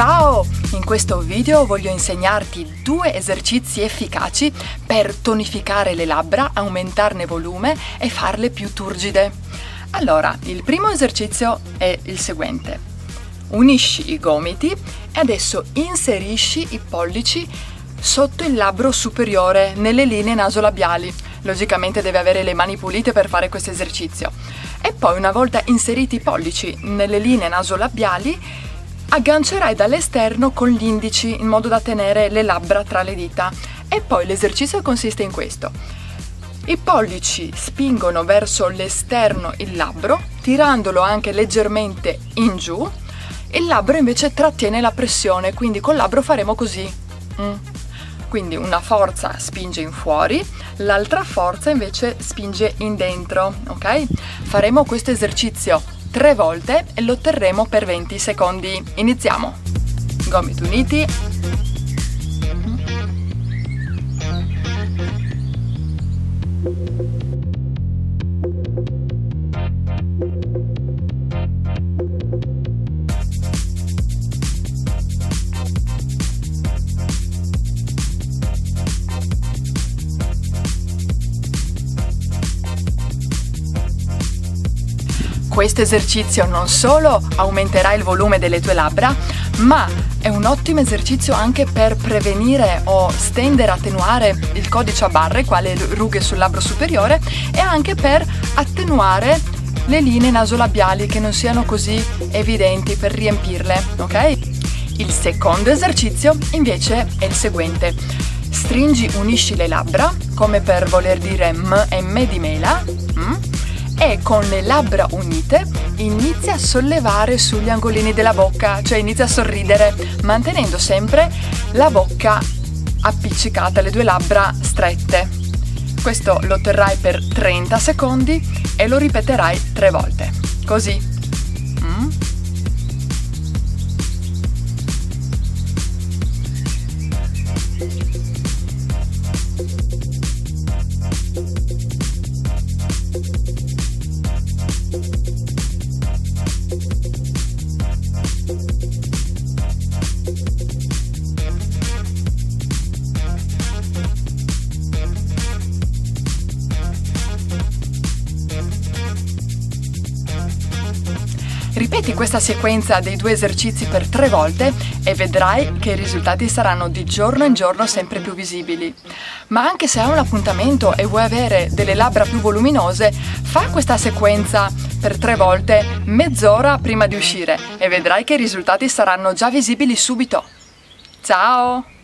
Ciao! In questo video voglio insegnarti due esercizi efficaci per tonificare le labbra, aumentarne volume e farle più turgide. Allora, il primo esercizio è il seguente. Unisci i gomiti e adesso inserisci i pollici sotto il labbro superiore, nelle linee nasolabiali. Logicamente deve avere le mani pulite per fare questo esercizio. E poi, una volta inseriti i pollici nelle linee nasolabiali, aggancerai dall'esterno con gli indici in modo da tenere le labbra tra le dita. E poi l'esercizio consiste in questo. I pollici spingono verso l'esterno il labbro, tirandolo anche leggermente in giù. Il labbro invece trattiene la pressione, quindi col labbro faremo così. Quindi una forza spinge in fuori, l'altra forza invece spinge in dentro, ok? Faremo questo esercizio 3 volte e lo terremo per 20 secondi. Iniziamo! Gomiti uniti. Questo esercizio non solo aumenterà il volume delle tue labbra, ma è un ottimo esercizio anche per prevenire o stendere, attenuare il codice a barre, quale rughe sul labbro superiore, e anche per attenuare le linee nasolabiali che non siano così evidenti, per riempirle, ok? Il secondo esercizio invece è il seguente. Stringi, unisci le labbra, come per voler dire M di mela, e con le labbra unite inizia a sollevare sugli angolini della bocca, cioè inizia a sorridere, mantenendo sempre la bocca appiccicata, le due labbra strette. Questo lo terrai per 30 secondi e lo ripeterai 3 volte. Così. Ripeti questa sequenza dei due esercizi per 3 volte e vedrai che i risultati saranno di giorno in giorno sempre più visibili. Ma anche se hai un appuntamento e vuoi avere delle labbra più voluminose, fa questa sequenza per 3 volte, mezz'ora prima di uscire, e vedrai che i risultati saranno già visibili subito. Ciao!